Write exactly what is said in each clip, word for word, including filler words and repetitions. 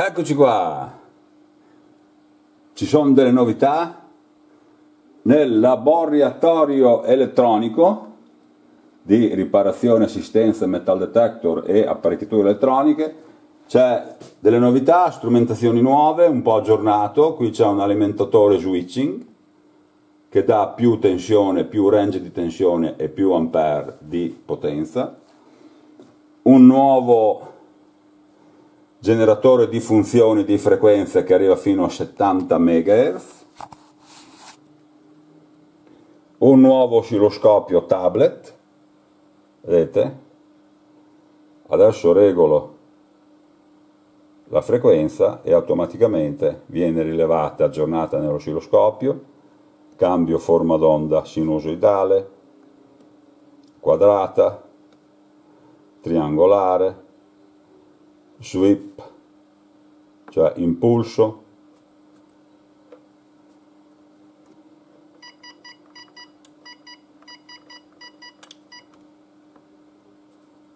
Eccoci qua, ci sono delle novità nel laboratorio elettronico di riparazione, assistenza, metal detector e apparecchiature elettroniche. C'è delle novità, strumentazioni nuove, un po' aggiornato. Qui c'è un alimentatore switching che dà più tensione, più range di tensione e più ampere di potenza, un nuovo generatore di funzioni, di frequenze, che arriva fino a settanta megahertz, un nuovo oscilloscopio tablet. Vedete? Adesso regolo la frequenza e automaticamente viene rilevata, aggiornata nell'oscilloscopio. Cambio forma d'onda sinusoidale, quadrata, triangolare, sweep, cioè impulso.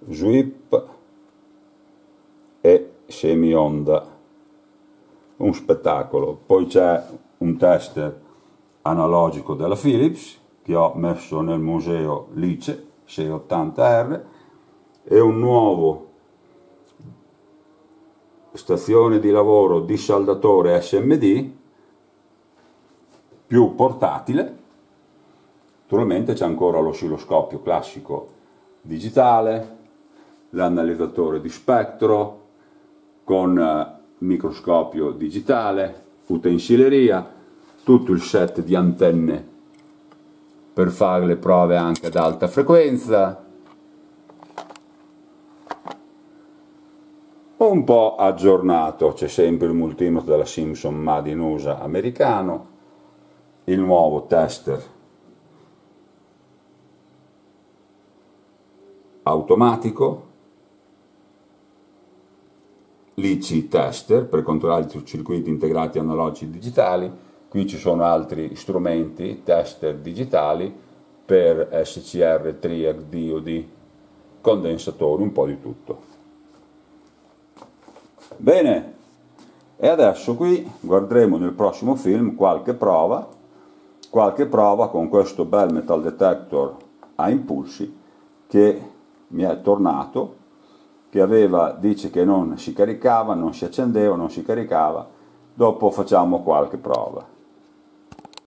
Sweep e semionda, un spettacolo. Poi c'è un tester analogico della Philips che ho messo nel museo Lice sei ottanta R e un nuovo stazione di lavoro dissaldatore S M D più portatile. Naturalmente c'è ancora l'oscilloscopio classico digitale, l'analizzatore di spettro con microscopio digitale, utensileria, tutto il set di antenne per fare le prove anche ad alta frequenza, un po' aggiornato. C'è sempre il multimetro della Simpson made in U S A americano, il nuovo tester automatico, l'I C tester per controllare i circuiti integrati analogici e digitali. Qui ci sono altri strumenti tester digitali per S C R, TRIAC, diodi, condensatori, un po' di tutto. Bene, e adesso qui guarderemo nel prossimo film qualche prova, qualche prova con questo bel metal detector a impulsi che mi è tornato, che aveva, dice che non si caricava, non si accendeva, non si caricava. Dopo facciamo qualche prova.